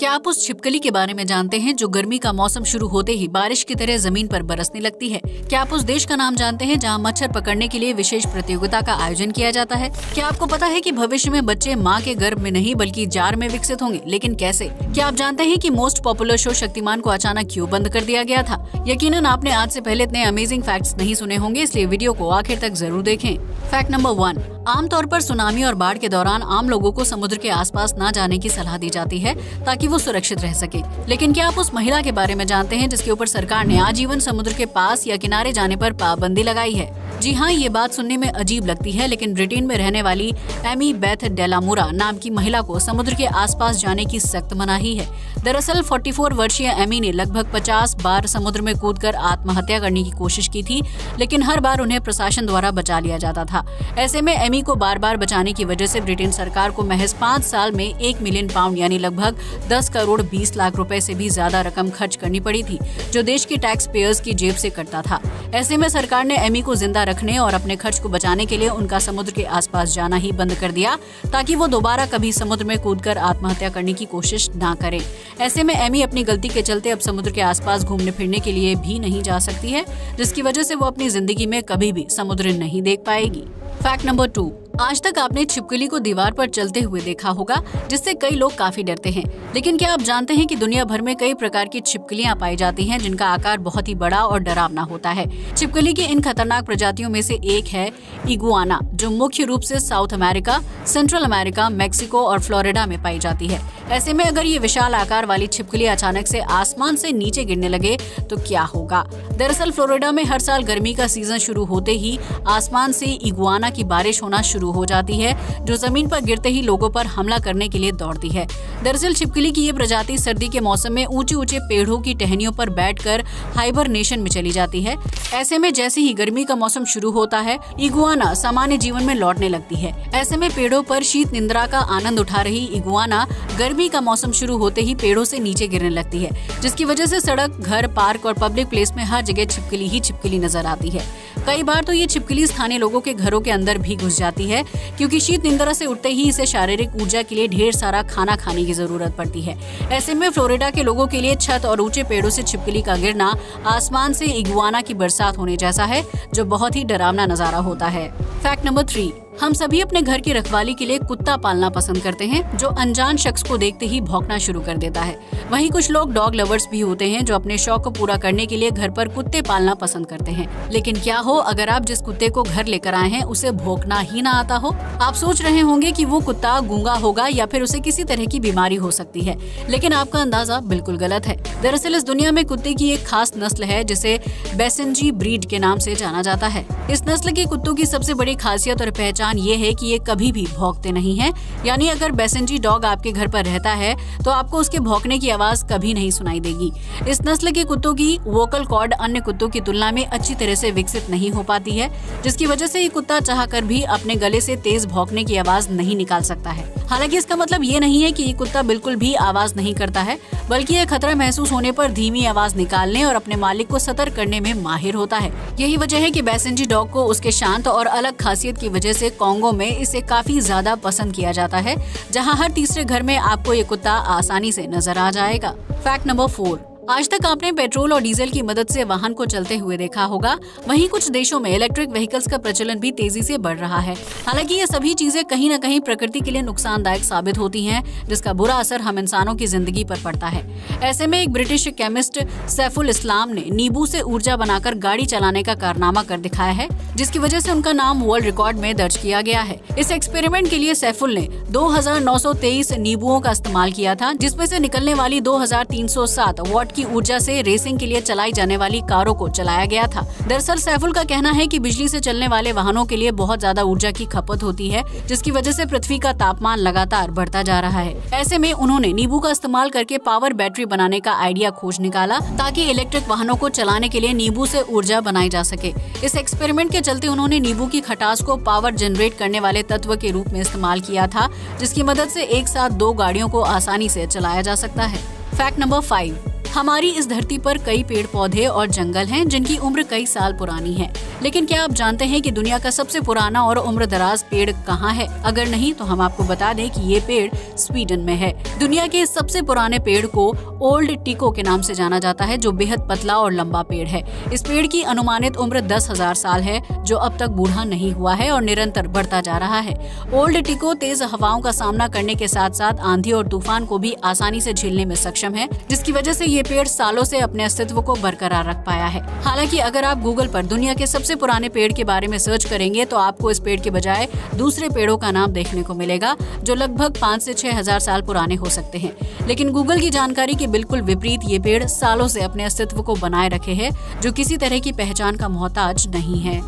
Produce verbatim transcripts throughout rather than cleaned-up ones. क्या आप उस छिपकली के बारे में जानते हैं जो गर्मी का मौसम शुरू होते ही बारिश की तरह जमीन पर बरसने लगती है? क्या आप उस देश का नाम जानते हैं जहां मच्छर पकड़ने के लिए विशेष प्रतियोगिता का आयोजन किया जाता है? क्या आपको पता है कि भविष्य में बच्चे माँ के गर्भ में नहीं बल्कि जार में विकसित होंगे, लेकिन कैसे? क्या आप जानते हैं कि मोस्ट पॉपुलर शो शक्तिमान को अचानक क्यों बंद कर दिया गया था? यकीनन आपने आज से पहले इतने अमेजिंग फैक्ट्स नहीं सुने होंगे, इसलिए वीडियो को आखिर तक जरूर देखें। फैक्ट नंबर वन, आमतौर पर सुनामी और बाढ़ के दौरान आम लोगों को समुद्र के आसपास न जाने की सलाह दी जाती है ताकि वो सुरक्षित रह सके। लेकिन क्या आप उस महिला के बारे में जानते हैं जिसके ऊपर सरकार ने आजीवन समुद्र के पास या किनारे जाने पर पाबंदी लगाई है? जी हाँ, ये बात सुनने में अजीब लगती है, लेकिन ब्रिटेन में रहने वाली एमी बेथ डेलामुरा नाम की महिला को समुद्र के आसपास जाने की सख्त मनाही है। दरअसल चौवालीस वर्षीय एमी ने लगभग पचास बार समुद्र में कूदकर आत्महत्या करने की कोशिश की थी, लेकिन हर बार उन्हें प्रशासन द्वारा बचा लिया जाता था। ऐसे में एमी को बार बार बचाने की वजह से ब्रिटेन सरकार को महज पाँच साल में एक मिलियन पाउंड यानी लगभग दस करोड़ बीस लाख रुपए से भी ज्यादा रकम खर्च करनी पड़ी थी, जो देश के टैक्स पेयर्स की जेब से कटता था। ऐसे में सरकार ने एमी को जिंदा रखने और अपने खर्च को बचाने के लिए उनका समुद्र के आसपास जाना ही बंद कर दिया ताकि वो दोबारा कभी समुद्र में कूदकर आत्महत्या करने की कोशिश ना करे। ऐसे में एमी अपनी गलती के चलते अब समुद्र के आसपास घूमने फिरने के लिए भी नहीं जा सकती है, जिसकी वजह से वो अपनी जिंदगी में कभी भी समुद्र नहीं देख पाएगी। फैक्ट नंबर टू, आज तक आपने छिपकली को दीवार पर चलते हुए देखा होगा, जिससे कई लोग काफी डरते हैं। लेकिन क्या आप जानते हैं कि दुनिया भर में कई प्रकार की छिपकलियां पाई जाती हैं जिनका आकार बहुत ही बड़ा और डरावना होता है। छिपकली की इन खतरनाक प्रजातियों में से एक है इगुआना, जो मुख्य रूप से South America, Central America, Mexico और फ्लोरिडा में पाई जाती है। ऐसे में अगर ये विशाल आकार वाली छिपकली अचानक से आसमान से नीचे गिरने लगे तो क्या होगा? दरअसल फ्लोरिडा में हर साल गर्मी का सीजन शुरू होते ही आसमान से इगुआना की बारिश होना शुरू हो जाती है, जो जमीन पर गिरते ही लोगों पर हमला करने के लिए दौड़ती है। दरअसल छिपकली की ये प्रजाति सर्दी के मौसम में ऊंचे ऊंचे पेड़ों की टहनियों पर बैठकर हाइबरनेशन में चली जाती है। ऐसे में जैसे ही गर्मी का मौसम शुरू होता है, इगुआना सामान्य जीवन में लौटने लगती है। ऐसे में पेड़ों पर शीत निंद्रा का आनंद उठा रही इगुआना गर्मी का मौसम शुरू होते ही पेड़ों से नीचे गिरने लगती है, जिसकी वजह से सड़क, घर, पार्क और पब्लिक प्लेस में हर जगह छिपकली ही छिपकली नजर आती है। कई बार तो ये छिपकली स्थानीय लोगों के घरों के अंदर भी घुस जाती है, क्योंकि शीत निंद्रा से उठते ही इसे शारीरिक ऊर्जा के लिए ढेर सारा खाना खाने की जरूरत पड़ती है। ऐसे में फ्लोरिडा के लोगों के लिए छत और ऊंचे पेड़ों से छिपकली का गिरना आसमान से इगुआना की बरसात होने जैसा है, जो बहुत ही डरावना नजारा होता है। फैक्ट नंबर थ्री, हम सभी अपने घर की रखवाली के लिए कुत्ता पालना पसंद करते हैं, जो अनजान शख्स को देखते ही भौंकना शुरू कर देता है। वहीं कुछ लोग डॉग लवर्स भी होते हैं जो अपने शौक को पूरा करने के लिए घर पर कुत्ते पालना पसंद करते हैं। लेकिन क्या हो अगर आप जिस कुत्ते को घर लेकर आए हैं उसे भौंकना ही ना आता हो? आप सोच रहे होंगे कि वो कुत्ता गूंगा होगा या फिर उसे किसी तरह की बीमारी हो सकती है, लेकिन आपका अंदाजा बिल्कुल गलत है। दरअसल इस दुनिया में कुत्ते की एक खास नस्ल है जिसे बैसेंजी ब्रीड के नाम से जाना जाता है। इस नस्ल के कुत्तों की सबसे बड़ी खासियत और पहचान ये है कि ये कभी भी भौंकते नहीं हैं। यानी अगर बैसेंजी डॉग आपके घर पर रहता है तो आपको उसके भौंकने की आवाज कभी नहीं सुनाई देगी। इस नस्ल के कुत्तों की वोकल कॉर्ड अन्य कुत्तों की तुलना में अच्छी तरह से विकसित नहीं हो पाती है, जिसकी वजह से ये कुत्ता चाहकर भी अपने गले से तेज भौंकने की आवाज नहीं निकाल सकता है। हालांकि इसका मतलब ये नहीं है कि ये कुत्ता बिल्कुल भी आवाज नहीं करता है, बल्कि ये खतरा महसूस होने पर धीमी आवाज निकालने और अपने मालिक को सतर्क करने में माहिर होता है। यही वजह है कि बैसेंजी डॉग को उसके शांत और अलग खासियत की वजह से कोंगो में इसे काफी ज्यादा पसंद किया जाता है, जहां हर तीसरे घर में आपको ये कुत्ता आसानी से नजर आ जाएगा। फैक्ट नंबर फोर, आज तक आपने पेट्रोल और डीजल की मदद से वाहन को चलते हुए देखा होगा। वहीं कुछ देशों में इलेक्ट्रिक व्हीकल्स का प्रचलन भी तेजी से बढ़ रहा है। हालांकि ये सभी चीजें कहीं न कहीं प्रकृति के लिए नुकसानदायक साबित होती हैं, जिसका बुरा असर हम इंसानों की जिंदगी पर पड़ता है। ऐसे में एक ब्रिटिश केमिस्ट सैफुल इस्लाम ने नींबू से ऊर्जा बनाकर गाड़ी चलाने का कारनामा कर दिखाया है, जिसकी वजह से उनका नाम वर्ल्ड रिकॉर्ड में दर्ज किया गया है। इस एक्सपेरिमेंट के लिए सैफुल ने दो हजार नौ सौ तेईस नींबुओं का इस्तेमाल किया था, जिसमें से निकलने वाली दो हजार तीन सौ सात वॉट की ऊर्जा से रेसिंग के लिए चलाई जाने वाली कारों को चलाया गया था। दरअसल सैफुल का कहना है कि बिजली से चलने वाले वाहनों के लिए बहुत ज्यादा ऊर्जा की खपत होती है, जिसकी वजह से पृथ्वी का तापमान लगातार बढ़ता जा रहा है। ऐसे में उन्होंने नींबू का इस्तेमाल करके पावर बैटरी बनाने का आइडिया खोज निकाला ताकि इलेक्ट्रिक वाहनों को चलाने के लिए नींबू से ऊर्जा बनाई जा सके। इस एक्सपेरिमेंट के चलते उन्होंने नींबू की खटास को पावर जनरेट करने वाले तत्व के रूप में इस्तेमाल किया था, जिसकी मदद से एक साथ दो गाड़ियों को आसानी से चलाया जा सकता है। फैक्ट नंबर फाइव, हमारी इस धरती पर कई पेड़ पौधे और जंगल हैं जिनकी उम्र कई साल पुरानी है, लेकिन क्या आप जानते हैं कि दुनिया का सबसे पुराना और उम्र दराज पेड़ कहाँ है? अगर नहीं तो हम आपको बता दें कि ये पेड़ स्वीडन में है। दुनिया के इस सबसे पुराने पेड़ को ओल्ड टिको के नाम से जाना जाता है, जो बेहद पतला और लंबा पेड़ है। इस पेड़ की अनुमानित उम्र दस हजार साल है, जो अब तक बूढ़ा नहीं हुआ है और निरंतर बढ़ता जा रहा है। ओल्ड टिको तेज हवाओं का सामना करने के साथ साथ आंधी और तूफान को भी आसानी से झेलने में सक्षम है, जिसकी वजह से ये पेड़ सालों से अपने अस्तित्व को बरकरार रख पाया है। हालांकि अगर आप गूगल पर दुनिया के सबसे पुराने पेड़ के बारे में सर्च करेंगे तो आपको इस पेड़ के बजाय दूसरे पेड़ों का नाम देखने को मिलेगा, जो लगभग पाँच से छह हजार साल पुराने हो सकते हैं। लेकिन गूगल की जानकारी के बिल्कुल विपरीत ये पेड़ सालों से अपने अस्तित्व को बनाए रखे है, जो किसी तरह की पहचान का मोहताज नहीं है।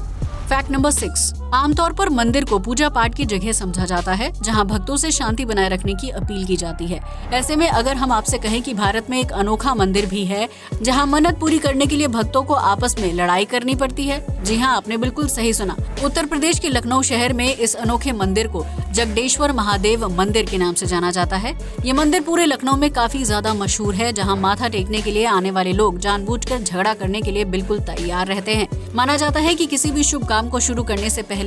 Fact number six. आमतौर पर मंदिर को पूजा पाठ की जगह समझा जाता है, जहां भक्तों से शांति बनाए रखने की अपील की जाती है। ऐसे में अगर हम आपसे कहें कि भारत में एक अनोखा मंदिर भी है जहां मन्नत पूरी करने के लिए भक्तों को आपस में लड़ाई करनी पड़ती है, जी हां, आपने बिल्कुल सही सुना। उत्तर प्रदेश के लखनऊ शहर में इस अनोखे मंदिर को जगदेश्वर महादेव मंदिर के नाम से जाना जाता है। ये मंदिर पूरे लखनऊ में काफी ज्यादा मशहूर है, जहाँ माथा टेकने के लिए आने वाले लोग जानबूझकर झगड़ा करने के लिए बिल्कुल तैयार रहते हैं। माना जाता है कि किसी भी शुभ काम को शुरू करने से पहले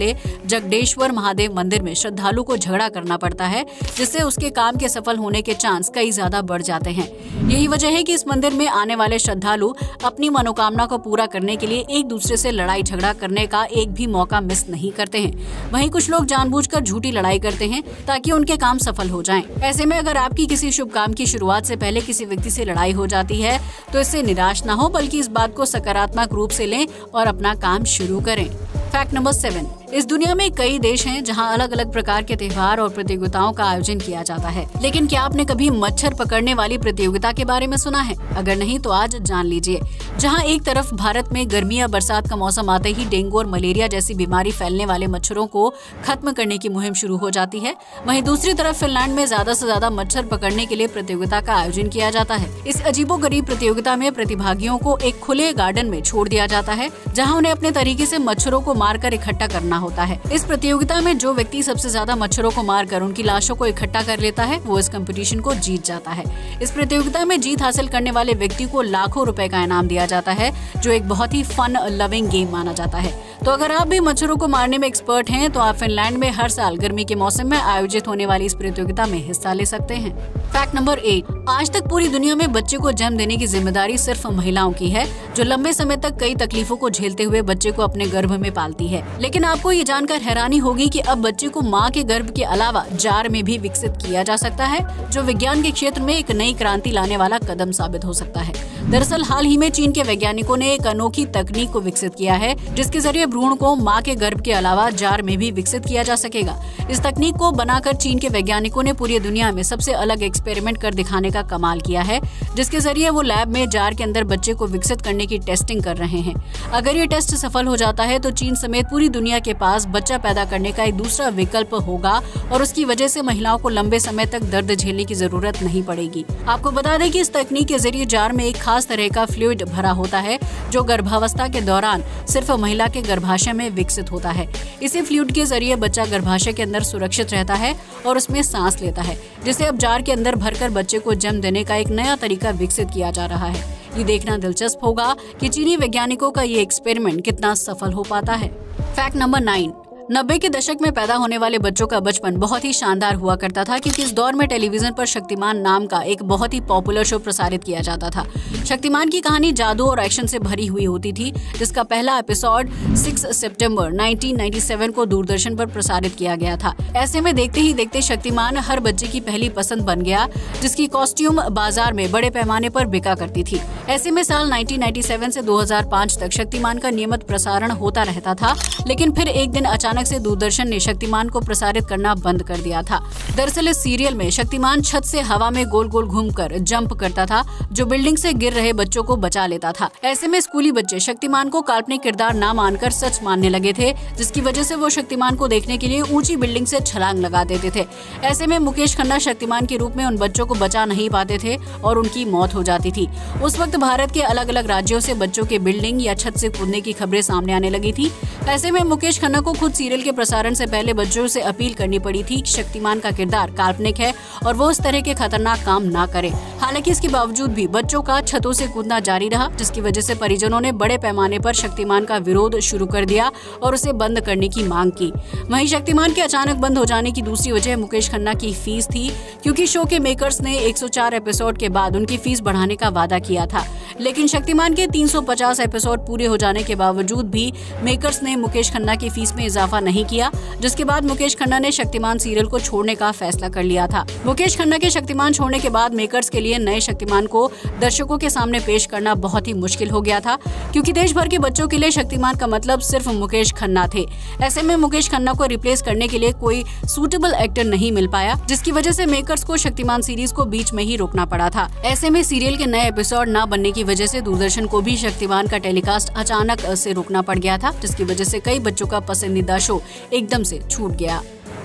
जगदेश्वर महादेव मंदिर में श्रद्धालु को झगड़ा करना पड़ता है, जिससे उसके काम के सफल होने के चांस कई ज्यादा बढ़ जाते हैं। यही वजह है कि इस मंदिर में आने वाले श्रद्धालु अपनी मनोकामना को पूरा करने के लिए एक दूसरे से लड़ाई झगड़ा करने का एक भी मौका मिस नहीं करते हैं। वहीं कुछ लोग जानबूझकर झूठी लड़ाई करते हैं ताकि उनके काम सफल हो जाएं। ऐसे में अगर आपकी किसी शुभ काम की शुरुआत से पहले किसी व्यक्ति से लड़ाई हो जाती है तो इससे निराश न हो, बल्कि इस बात को सकारात्मक रूप से लें और अपना काम शुरू करें। Fact number seven. इस दुनिया में कई देश हैं जहां अलग अलग प्रकार के त्यौहार और प्रतियोगिताओं का आयोजन किया जाता है, लेकिन क्या आपने कभी मच्छर पकड़ने वाली प्रतियोगिता के बारे में सुना है? अगर नहीं तो आज जान लीजिए। जहां एक तरफ भारत में गर्मी या बरसात का मौसम आते ही डेंगू और मलेरिया जैसी बीमारी फैलने वाले मच्छरों को खत्म करने की मुहिम शुरू हो जाती है, वहीं दूसरी तरफ फिनलैंड में ज्यादा से ज्यादा मच्छर पकड़ने के लिए प्रतियोगिता का आयोजन किया जाता है। इस अजीबोगरीब प्रतियोगिता में प्रतिभागियों को एक खुले गार्डन में छोड़ दिया जाता है, जहाँ उन्हें अपने तरीके से मच्छरों को मारकर इकट्ठा करना होता है। इस प्रतियोगिता में जो व्यक्ति सबसे ज्यादा मच्छरों को मारकर उनकी लाशों को इकट्ठा कर लेता है वो इस कंपटीशन को जीत जाता है। इस प्रतियोगिता में जीत हासिल करने वाले व्यक्ति को लाखों रुपए का इनाम दिया जाता है, जो एक बहुत ही फन लविंग गेम माना जाता है। तो अगर आप भी मच्छरों को मारने में एक्सपर्ट हैं तो आप फिनलैंड में हर साल गर्मी के मौसम में आयोजित होने वाली इस प्रतियोगिता में हिस्सा ले सकते हैं। Fact number eight. आज तक पूरी दुनिया में बच्चे को जन्म देने की जिम्मेदारी सिर्फ महिलाओं की है, जो लंबे समय तक कई तकलीफों को झेलते हुए बच्चे को अपने गर्भ में पालती है। लेकिन आपको ये जानकर हैरानी होगी कि अब बच्चे को मां के गर्भ के अलावा जार में भी विकसित किया जा सकता है, जो विज्ञान के क्षेत्र में एक नई क्रांति लाने वाला कदम साबित हो सकता है। दरअसल हाल ही में चीन के वैज्ञानिकों ने एक अनोखी तकनीक को विकसित किया है, जिसके जरिए भ्रूण को मां के गर्भ के अलावा जार में भी विकसित किया जा सकेगा। इस तकनीक को बनाकर चीन के वैज्ञानिकों ने पूरी दुनिया में सबसे अलग एक्सपेरिमेंट कर दिखाने का कमाल किया है, जिसके जरिए वो लैब में जार के अंदर बच्चे को विकसित करने की टेस्टिंग कर रहे हैं। अगर ये टेस्ट सफल हो जाता है तो चीन समेत पूरी दुनिया के पास बच्चा पैदा करने का एक दूसरा विकल्प होगा और उसकी वजह से महिलाओं को लंबे समय तक दर्द झेलने की जरूरत नहीं पड़ेगी। आपको बता दें कि इस तकनीक के जरिए जार में एक खास तरह का फ्लूइड भरा होता है, जो गर्भावस्था के दौरान सिर्फ महिला के गर्भाशय में विकसित होता है। इसी फ्लूइड के जरिए बच्चा गर्भाशय के अंदर सुरक्षित रहता है और उसमें सांस लेता है, जिसे अब जार के अंदर भरकर बच्चे को जन्म देने का एक नया तरीका विकसित किया जा रहा है। ये देखना दिलचस्प होगा कि चीनी वैज्ञानिकों का ये एक्सपेरिमेंट कितना सफल हो पाता है। Fact number nine. नब्बे के दशक में पैदा होने वाले बच्चों का बचपन बहुत ही शानदार हुआ करता था, क्योंकि इस दौर में टेलीविजन पर शक्तिमान नाम का एक बहुत ही पॉपुलर शो प्रसारित किया जाता था। शक्तिमान की कहानी जादू और एक्शन से भरी हुई होती थी, जिसका पहला एपिसोड छह सितंबर उन्नीस सौ सत्तानवे को दूरदर्शन पर प्रसारित किया गया था। ऐसे में देखते ही देखते शक्तिमान हर बच्चे की पहली पसंद बन गया, जिसकी कॉस्ट्यूम बाजार में बड़े पैमाने पर बिका करती थी। ऐसे में साल उन्नीस सौ सत्तानवे से दो हजार पाँच तक शक्तिमान का नियमित प्रसारण होता रहता था, लेकिन फिर एक दिन अचानक से दूरदर्शन ने शक्तिमान को प्रसारित करना बंद कर दिया था। दरअसल इस सीरियल में शक्तिमान छत से हवा में गोल गोल घूमकर जंप करता था, जो बिल्डिंग से गिर रहे बच्चों को बचा लेता था। ऐसे में स्कूली बच्चे शक्तिमान को काल्पनिक किरदार ना मानकर सच मानने लगे थे, जिसकी वजह से वो शक्तिमान को देखने के लिए ऊंची बिल्डिंग से छलांग लगा देते थे। ऐसे में मुकेश खन्ना शक्तिमान के रूप में उन बच्चों को बचा नहीं पाते थे और उनकी मौत हो जाती थी। उस वक्त भारत के अलग अलग राज्यों से बच्चों के बिल्डिंग या छत से कूदने की खबरें सामने आने लगी थी। ऐसे में मुकेश खन्ना को खुद सीरियल के प्रसारण से पहले बच्चों से अपील करनी पड़ी थी कि शक्तिमान का किरदार काल्पनिक है और वो इस तरह के खतरनाक काम ना करे। हालांकि इसके बावजूद भी बच्चों का छतों से कूदना जारी रहा, जिसकी वजह से परिजनों ने बड़े पैमाने पर शक्तिमान का विरोध शुरू कर दिया और उसे बंद करने की मांग की। वहीं शक्तिमान के अचानक बंद हो जाने की दूसरी वजह मुकेश खन्ना की फीस थी, क्योंकि शो के मेकर्स ने एक सौ चार एपिसोड के बाद उनकी फीस बढ़ाने का वादा किया था, लेकिन शक्तिमान के तीन सौ पचास एपिसोड पूरे हो जाने के बावजूद भी मेकर्स ने मुकेश खन्ना की फीस में इजाफा नहीं किया, जिसके बाद मुकेश खन्ना ने शक्तिमान सीरियल को छोड़ने का फैसला कर लिया था। मुकेश खन्ना के शक्तिमान छोड़ने के बाद मेकर्स के लिए नए शक्तिमान को दर्शकों के सामने पेश करना बहुत ही मुश्किल हो गया था, क्योंकि देश भर के बच्चों के लिए शक्तिमान का मतलब सिर्फ मुकेश खन्ना थे। ऐसे में मुकेश खन्ना को रिप्लेस करने के लिए कोई सूटेबल एक्टर नहीं मिल पाया, जिसकी वजह से मेकर्स को शक्तिमान सीरीज को बीच में ही रोकना पड़ा था। ऐसे में सीरियल के नए एपिसोड न बनने की वजह से दूरदर्शन को भी शक्तिमान का टेलीकास्ट अचानक से रोकना पड़ गया था, जिसकी वजह से कई बच्चों का पसंदीदा शो एकदम से छूट गया।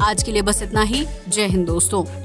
आज के लिए बस इतना ही। जय हिंद दोस्तों।